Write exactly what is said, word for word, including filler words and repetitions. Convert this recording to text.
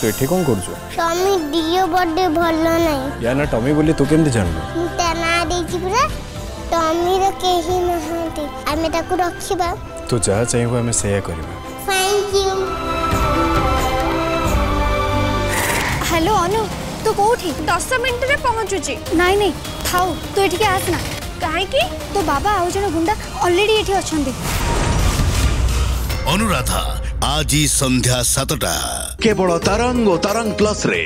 तो एठी कोन करजो स्वामी दियो बर्थडे भलो नाही या ना टमी बोली तू केमते जानबो तना देछि पुरा टमी रे केही नहते आमे ताकू रखिबा तो जा चाहिबो आमे सेया करबा थैंक यू हेलो अनु तू कोठी दस मिनिट रे पहुंचु छी नाही नाही थाऊ तू एठी के आसना काहे की तो बाबा आउ जण गुंडा ऑलरेडी एठी अछंदी अनुराधा आजी संध्या सातटा केवल तरंग ओ तरंग प्लस रे।